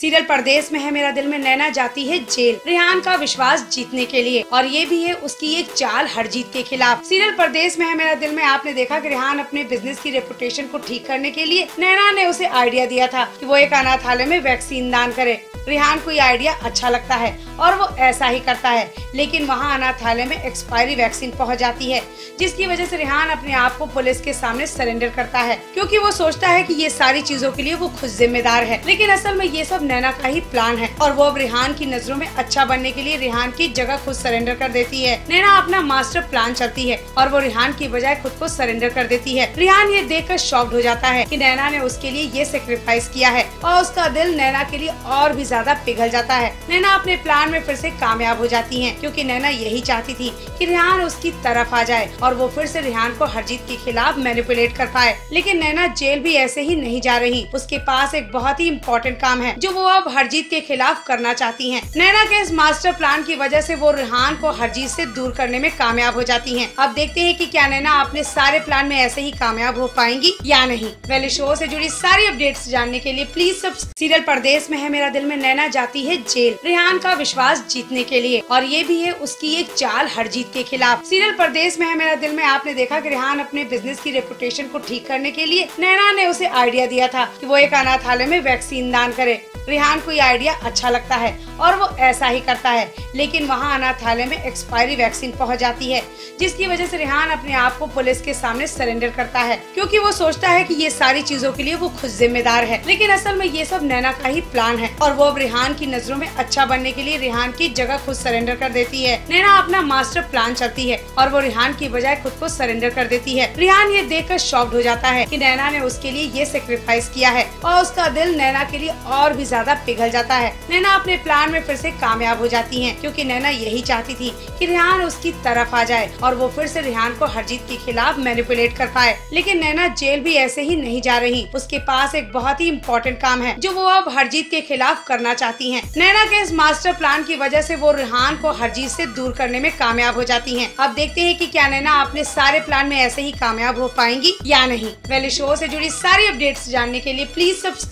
Serial परदेस में है मेरा दिल में नैना जाती है जेल रिहान का विश्वास जीतने के लिए, और ये भी है उसकी एक चाल हरजीत के खिलाफ। सीरियल परदेस में है मेरा दिल में आपने देखा कि रिहान अपने बिजनेस की रेपुटेशन को ठीक करने के लिए नैना ने उसे आइडिया दिया था कि वो एक अनाथालय में वैक्सीन दान करे। रिहान को ये आइडिया अच्छा लगता है और वो ऐसा ही करता है, लेकिन वहाँ अनाथालय में एक्सपायरी वैक्सीन पहुँच जाती है, जिसकी वजह से रिहान अपने आप को पुलिस के सामने सरेंडर करता है, क्योंकि वो सोचता है कि ये सारी चीजों के लिए वो खुद जिम्मेदार है। लेकिन असल में ये सब नैना का ही प्लान है, और वो अब रिहान की नजरों में अच्छा बनने के लिए रिहान की जगह खुद सरेंडर कर देती है। नैना अपना मास्टर प्लान चलती है और वो रिहान की बजाय खुद को सरेंडर कर देती है। रिहान ये देखकर शॉक्ड हो जाता है कि नैना ने उसके लिए ये सेक्रीफाइस किया है, और उसका दिल नैना के लिए और भी ज्यादा पिघल जाता है। नैना अपने प्लान में फिर से कामयाब हो जाती है, क्योंकि नैना यही चाहती थी कि रिहान उसकी तरफ आ जाए और वो फिर से रिहान को हरजीत के खिलाफ मैनिपुलेट कर पाए। लेकिन नैना जेल भी ऐसे ही नहीं जा रही, उसके पास एक बहुत ही इम्पोर्टेंट काम है जो वो अब हरजीत के खिलाफ करना चाहती हैं। नैना के इस मास्टर प्लान की वजह से वो रिहान को हरजीत से दूर करने में कामयाब हो जाती हैं। अब देखते हैं कि क्या नैना अपने सारे प्लान में ऐसे ही कामयाब हो पाएंगी या नहीं। पहले शो से जुड़ी सारी अपडेट्स जानने के लिए प्लीज सीरियल परदेस में है मेरा दिल में नैना जाती है जेल रिहान का विश्वास जीतने के लिए, और ये भी है उसकी एक चाल हरजीत के खिलाफ। सीरियल परदेस में है मेरा दिल में आपने देखा कि रिहान अपने बिजनेस की रेपुटेशन को ठीक करने के लिए नैना ने उसे आइडिया दिया था कि वो एक अनाथालय में वैक्सीन दान करे। रिहान को ये आइडिया अच्छा लगता है और वो ऐसा ही करता है, लेकिन वहाँ अनाथालय में एक्सपायरी वैक्सीन पहुँच जाती है, जिसकी वजह से रिहान अपने आप को पुलिस के सामने सरेंडर करता है, क्योंकि वो सोचता है कि ये सारी चीजों के लिए वो खुद जिम्मेदार है। लेकिन असल में ये सब नैना का ही प्लान है, और वो अब रिहान की नजरों में अच्छा बनने के लिए रिहान की जगह खुद सरेंडर कर देती है। नैना अपना मास्टर प्लान चलती है और वो रिहान की बजाय खुद को सरेंडर कर देती है। रिहान ये देखकर शॉक्ड हो जाता है कि नैना ने उसके लिए ये सेक्रीफाइस किया है, और उसका दिल नैना के लिए और भी ज्यादा पिघल जाता है। नैना अपने प्लान में फिर से कामयाब हो जाती है, क्योंकि नैना यही चाहती थी कि रिहान उसकी तरफ आ जाए और वो फिर से रिहान को हरजीत के खिलाफ मैनिपुलेट कर पाए। लेकिन नैना जेल भी ऐसे ही नहीं जा रही, उसके पास एक बहुत ही इम्पोर्टेंट काम है जो वो अब हरजीत के खिलाफ करना चाहती है। नैना के इस मास्टर प्लान की वजह से वो रिहान को हरजीत से दूर करने में कामयाब हो जाती है। अब देखते हैं कि क्या नैना अपने सारे प्लान में ऐसे ही कामयाब हो पाएंगी या नहीं। पहले शो से जुड़ी सारी अपडेट्स जानने के लिए प्लीज